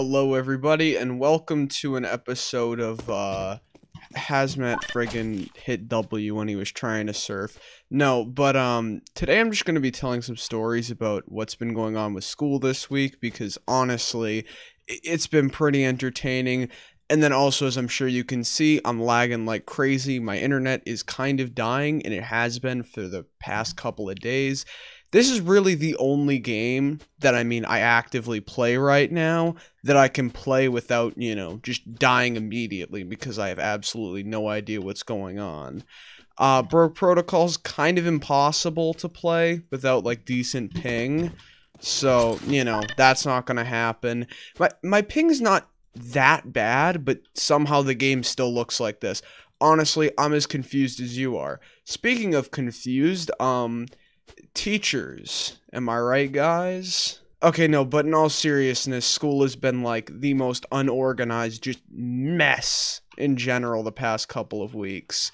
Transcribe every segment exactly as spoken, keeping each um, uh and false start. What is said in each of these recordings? Hello everybody and welcome to an episode of uh Hazmat friggin' hit W when he was trying to surf. No, but um today I'm just gonna be telling some stories about what's been going on with school this week, because honestly it's been pretty entertaining. And then also, as I'm sure you can see, I'm lagging like crazy. My internet is kind of dying, and it has been for the past couple of days. This is really the only game that, I mean, I actively play right now that I can play without, you know, just dying immediately, because I have absolutely no idea what's going on. Uh, Broke Protocol's kind of impossible to play without, like, decent ping. So, you know, that's not gonna happen. My, my ping's not that bad, but somehow the game still looks like this. Honestly, I'm as confused as you are. Speaking of confused, um, teachers, am I right, guys? Okay, no, but in all seriousness, school has been like the most unorganized just mess in general the past couple of weeks.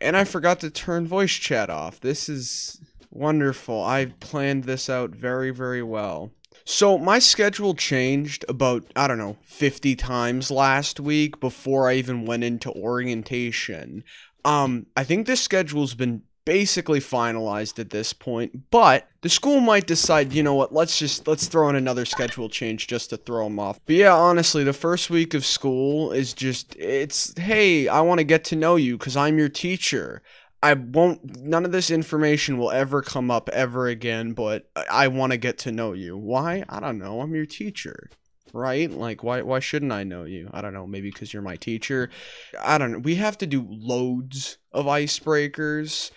And I forgot to turn voice chat off. This is wonderful. I planned this out very, very well. So, my schedule changed about, I don't know, fifty times last week before I even went into orientation. Um, I think this schedule's been basically finalized at this point, but the school might decide, you know what, let's just, let's throw in another schedule change just to throw them off. But yeah, honestly, the first week of school is just, it's, hey, I want to get to know you because I'm your teacher. I won't, none of this information will ever come up ever again, but I want to get to know you. Why? I don't know. I'm your teacher, right? Like, why, why shouldn't I know you? I don't know. Maybe because you're my teacher. I don't know. We have to do loads of icebreakers.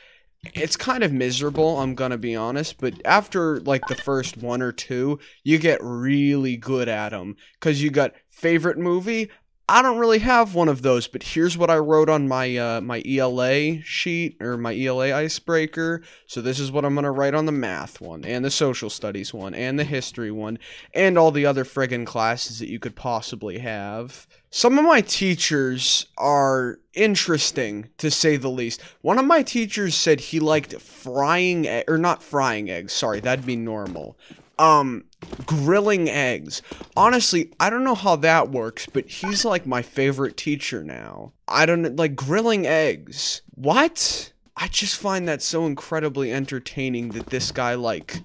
It's kind of miserable, I'm gonna be honest, but after, like, the first one or two, you get really good at them. Because you got favorite movie. I don't really have one of those, but here's what I wrote on my uh, my E L A sheet, or my E L A icebreaker. So this is what I'm going to write on the math one, and the social studies one, and the history one, and all the other friggin' classes that you could possibly have. Some of my teachers are interesting, to say the least. One of my teachers said he liked frying, e- or not frying eggs, sorry, that'd be normal. Um, grilling eggs. Honestly, I don't know how that works, but he's like my favorite teacher now. I don't, like, grilling eggs. What? I just find that so incredibly entertaining that this guy, like,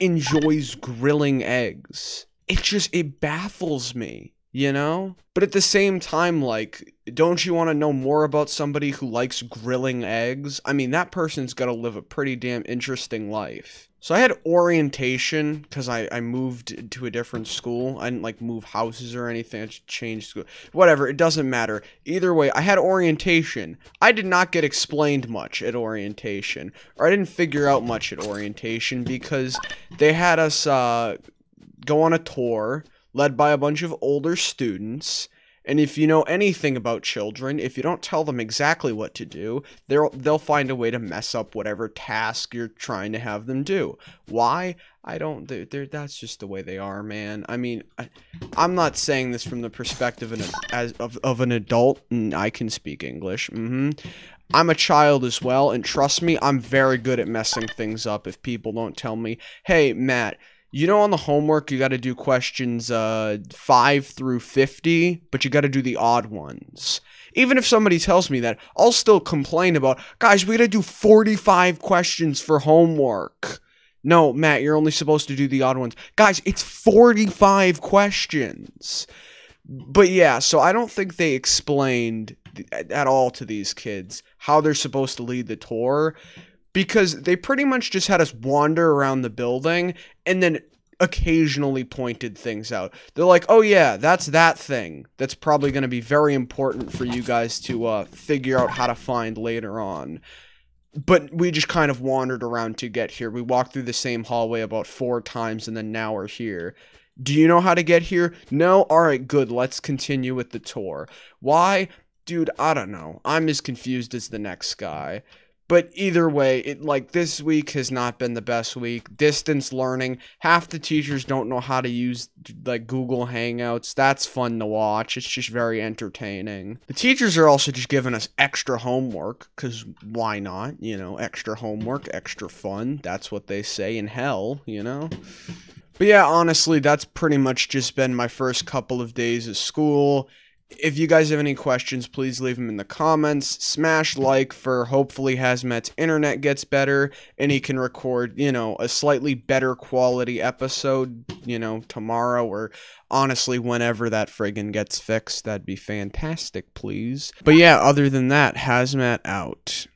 enjoys grilling eggs. It just, it baffles me, you know? But at the same time, like, don't you want to know more about somebody who likes grilling eggs? I mean, that person's got to live a pretty damn interesting life. So I had orientation, because I, I moved to a different school. I didn't, like, move houses or anything. I just changed school. Whatever, it doesn't matter. Either way, I had orientation. I did not get explained much at orientation. Or I didn't figure out much at orientation, because they had us uh, go on a tour led by a bunch of older students. And if you know anything about children, if you don't tell them exactly what to do, they'll they'll find a way to mess up whatever task you're trying to have them do. Why? I don't. They're, they're, that's just the way they are, man. I mean, I, I'm not saying this from the perspective of an, as, of, of an adult, and I can speak English. Mm-hmm. I'm a child as well, and trust me, I'm very good at messing things up if people don't tell me, hey, Matt, you know, on the homework, you got to do questions uh, five through fifty, but you got to do the odd ones. Even if somebody tells me that, I'll still complain about, guys, we got to do forty-five questions for homework. No, Matt, you're only supposed to do the odd ones. Guys, it's forty-five questions. But yeah, so I don't think they explained at all to these kids how they're supposed to lead the tour, because they pretty much just had us wander around the building and then occasionally pointed things out. They're like, oh yeah, that's that thing. That's probably going to be very important for you guys to uh, figure out how to find later on. But we just kind of wandered around to get here. We walked through the same hallway about four times and then now we're here. Do you know how to get here? No? Alright, good. Let's continue with the tour. Why? Dude, I don't know. I'm as confused as the next guy. But either way, it like this week has not been the best week. Distance learning. Half the teachers don't know how to use, like, Google Hangouts. That's fun to watch. It's just very entertaining. The teachers are also just giving us extra homework, because why not? You know, extra homework, extra fun. That's what they say in hell, you know? But yeah, honestly, that's pretty much just been my first couple of days of school. If you guys have any questions, please leave them in the comments. Smash like for hopefully Hxzmxtt's internet gets better and he can record, you know, a slightly better quality episode, you know, tomorrow or honestly whenever that friggin' gets fixed. That'd be fantastic, please. But yeah, other than that, Hxzmxtt out.